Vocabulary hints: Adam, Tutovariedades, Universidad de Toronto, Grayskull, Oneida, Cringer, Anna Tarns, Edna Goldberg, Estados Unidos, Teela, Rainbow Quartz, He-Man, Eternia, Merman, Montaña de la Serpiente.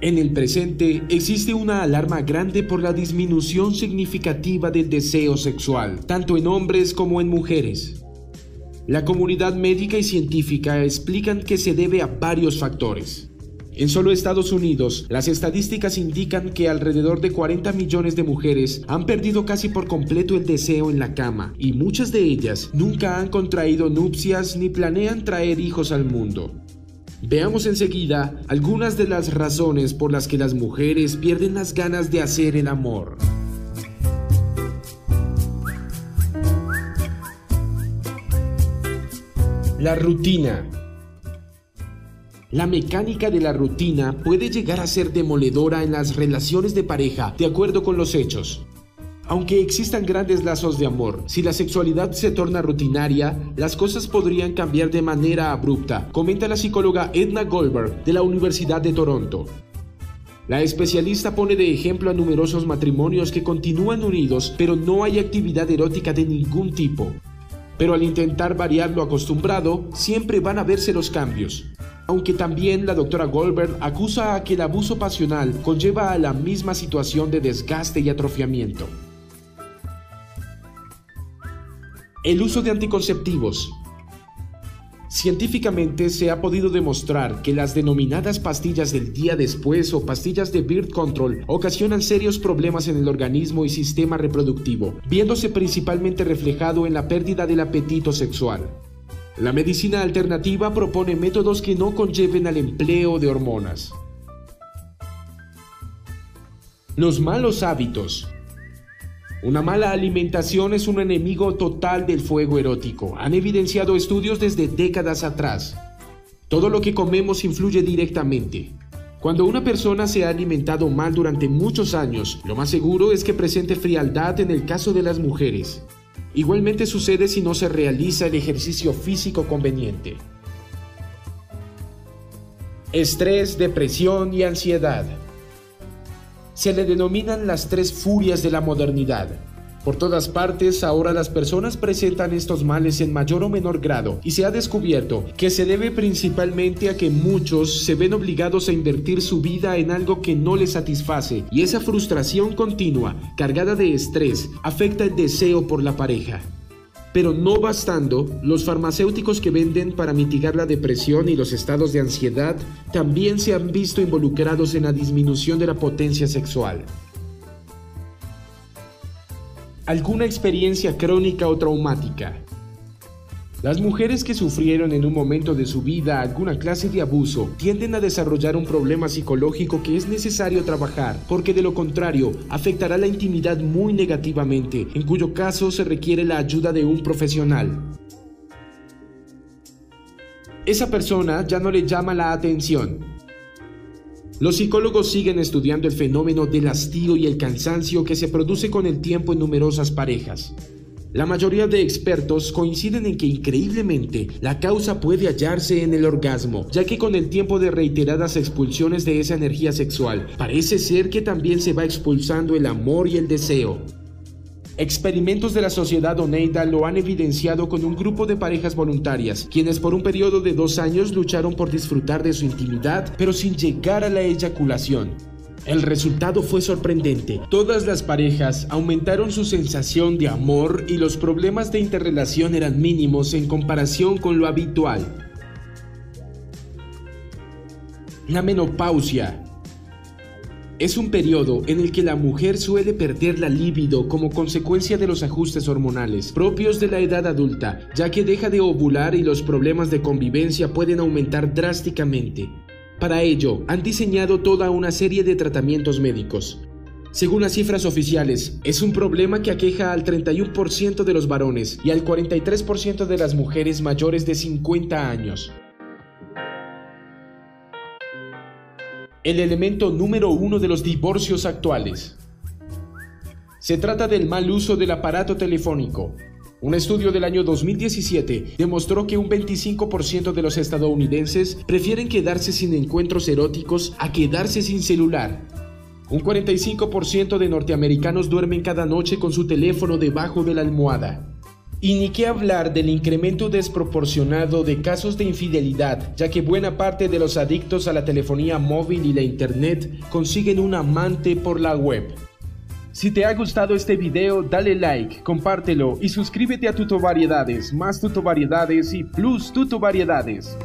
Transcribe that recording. En el presente, existe una alarma grande por la disminución significativa del deseo sexual, tanto en hombres como en mujeres. La comunidad médica y científica explican que se debe a varios factores. En solo Estados Unidos, las estadísticas indican que alrededor de 40 millones de mujeres han perdido casi por completo el deseo en la cama, y muchas de ellas nunca han contraído nupcias ni planean traer hijos al mundo. Veamos enseguida algunas de las razones por las que las mujeres pierden las ganas de hacer el amor. La rutina. La mecánica de la rutina puede llegar a ser demoledora en las relaciones de pareja, de acuerdo con los hechos. Aunque existan grandes lazos de amor, si la sexualidad se torna rutinaria, las cosas podrían cambiar de manera abrupta, comenta la psicóloga Edna Goldberg de la Universidad de Toronto. La especialista pone de ejemplo a numerosos matrimonios que continúan unidos, pero no hay actividad erótica de ningún tipo. Pero al intentar variar lo acostumbrado, siempre van a verse los cambios. Aunque también la doctora Goldberg acusa a que el abuso pasional conlleva a la misma situación de desgaste y atrofiamiento. El uso de anticonceptivos. Científicamente se ha podido demostrar que las denominadas pastillas del día después o pastillas de birth control ocasionan serios problemas en el organismo y sistema reproductivo, viéndose principalmente reflejado en la pérdida del apetito sexual. La medicina alternativa propone métodos que no conlleven al empleo de hormonas. Los malos hábitos. Una mala alimentación es un enemigo total del fuego erótico. Han evidenciado estudios desde décadas atrás. Todo lo que comemos influye directamente. Cuando una persona se ha alimentado mal durante muchos años, lo más seguro es que presente frialdad en el caso de las mujeres. Igualmente sucede si no se realiza el ejercicio físico conveniente. Estrés, depresión y ansiedad. Se le denominan las tres furias de la modernidad. Por todas partes, ahora las personas presentan estos males en mayor o menor grado y se ha descubierto que se debe principalmente a que muchos se ven obligados a invertir su vida en algo que no les satisface y esa frustración continua, cargada de estrés, afecta el deseo por la pareja. Pero no bastando, los farmacéuticos que venden para mitigar la depresión y los estados de ansiedad también se han visto involucrados en la disminución de la potencia sexual. Alguna experiencia crónica o traumática. Las mujeres que sufrieron en un momento de su vida alguna clase de abuso tienden a desarrollar un problema psicológico que es necesario trabajar, porque de lo contrario afectará la intimidad muy negativamente, en cuyo caso se requiere la ayuda de un profesional. Esa persona ya no le llama la atención. Los psicólogos siguen estudiando el fenómeno del hastío y el cansancio que se produce con el tiempo en numerosas parejas. La mayoría de expertos coinciden en que, increíblemente, la causa puede hallarse en el orgasmo, ya que con el tiempo de reiteradas expulsiones de esa energía sexual, parece ser que también se va expulsando el amor y el deseo. Experimentos de la sociedad Oneida lo han evidenciado con un grupo de parejas voluntarias, quienes por un periodo de 2 años lucharon por disfrutar de su intimidad, pero sin llegar a la eyaculación. El resultado fue sorprendente. Todas las parejas aumentaron su sensación de amor y los problemas de interrelación eran mínimos en comparación con lo habitual. La menopausia. Es un periodo en el que la mujer suele perder la libido como consecuencia de los ajustes hormonales propios de la edad adulta, ya que deja de ovular y los problemas de convivencia pueden aumentar drásticamente. Para ello, han diseñado toda una serie de tratamientos médicos. Según las cifras oficiales, es un problema que aqueja al 31% de los varones y al 43% de las mujeres mayores de 50 años. El elemento número 1 de los divorcios actuales. Se trata del mal uso del aparato telefónico. Un estudio del año 2017 demostró que un 25% de los estadounidenses prefieren quedarse sin encuentros eróticos a quedarse sin celular. Un 45% de norteamericanos duermen cada noche con su teléfono debajo de la almohada. Y ni qué hablar del incremento desproporcionado de casos de infidelidad, ya que buena parte de los adictos a la telefonía móvil y la internet consiguen un amante por la web. Si te ha gustado este video, dale like, compártelo y suscríbete a Tutovariedades, más Tutovariedades y Plus Tutovariedades.